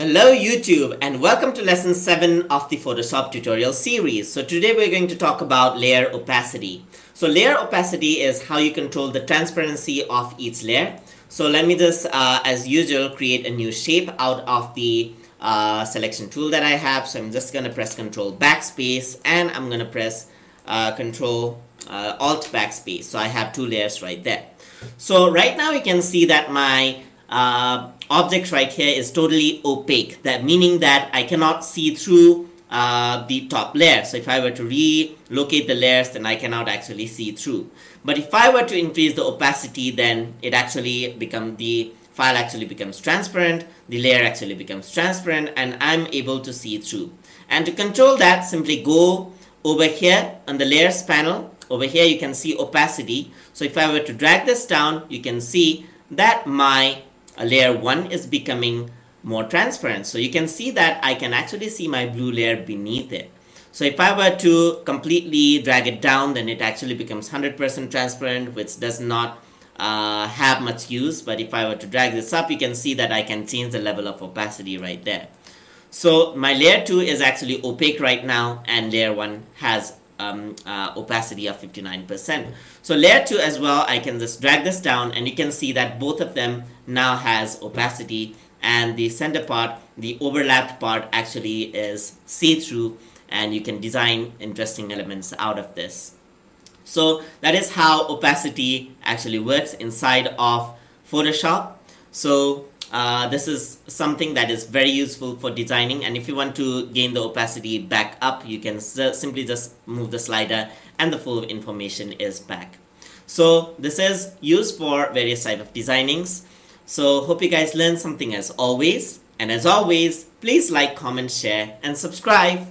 Hello YouTube, and welcome to lesson 7 of the Photoshop tutorial series. So today we're going to talk about layer opacity. So layer opacity is how you control the transparency of each layer. So let me just, as usual, create a new shape out of the selection tool that I have. So I'm just going to press Control Backspace, and I'm going to press Control Alt Backspace. So I have two layers right there. So right now you can see that my object right here is totally opaque, that meaning that I cannot see through the top layer. So if I were to relocate the layers, then I cannot actually see through. But if I were to increase the opacity, then it actually becomes, the file actually becomes transparent, the layer actually becomes transparent, and I'm able to see through. And to control that, simply go over here on the layers panel. Over here you can see opacity. So if I were to drag this down, you can see that my layer 1 is becoming more transparent. So you can see that I can actually see my blue layer beneath it. So if I were to completely drag it down, then it actually becomes 100% transparent, which does not have much use. But if I were to drag this up, you can see that I can change the level of opacity right there. So my layer 2 is actually opaque right now, and layer 1 has opacity of 59%. So layer 2 as well, I can just drag this down, and you can see that both of them now has opacity, and the center part, the overlapped part, actually is see-through, and you can design interesting elements out of this. So that is how opacity actually works inside of Photoshop. So this is something that is very useful for designing, and if you want to gain the opacity back up, you can simply just move the slider and the full information is back. So this is used for various types of designings. So hope you guys learned something as always, and as always, please like, comment, share and subscribe.